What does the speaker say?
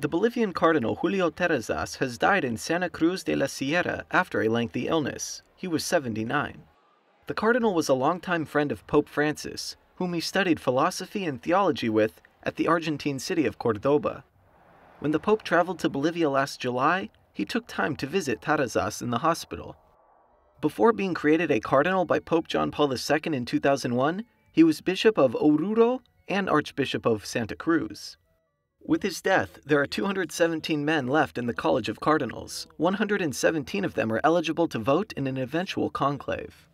The Bolivian Cardinal Julio Terrazas has died in Santa Cruz de la Sierra after a lengthy illness. He was 79. The Cardinal was a longtime friend of Pope Francis, whom he studied philosophy and theology with at the Argentine city of Cordoba. When the Pope traveled to Bolivia last July, he took time to visit Terrazas in the hospital. Before being created a cardinal by Pope John Paul II in 2001, he was Bishop of Oruro and Archbishop of Santa Cruz. With his death, there are 217 men left in the College of Cardinals. 117 of them are eligible to vote in an eventual conclave.